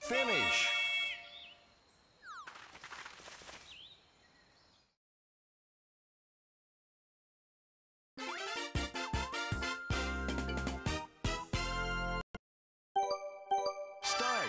Finish. Start.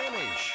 Finish.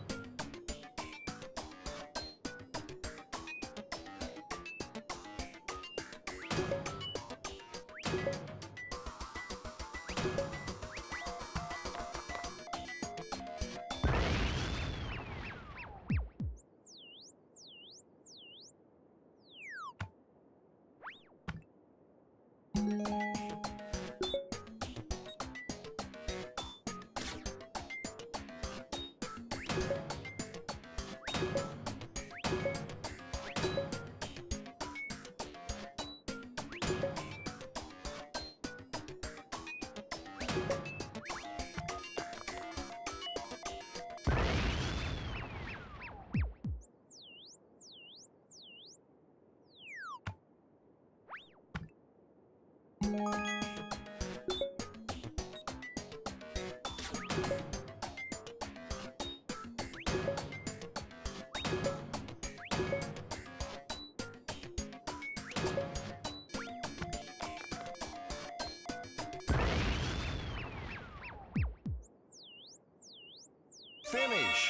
Finish.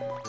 Finish.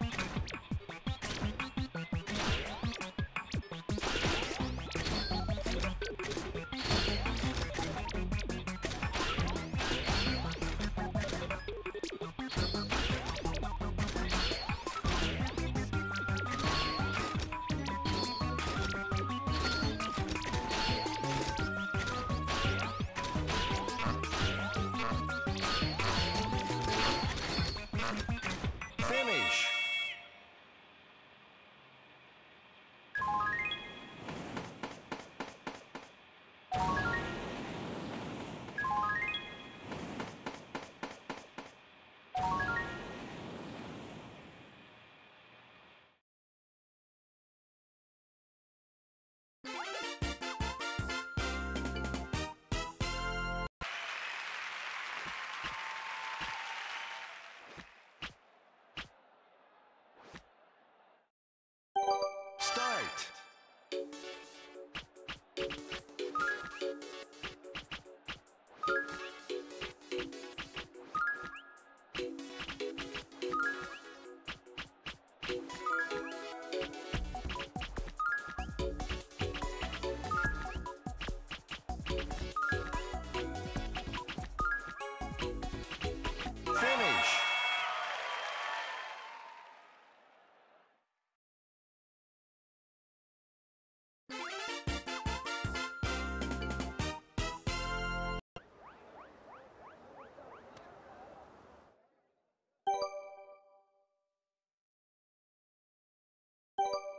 You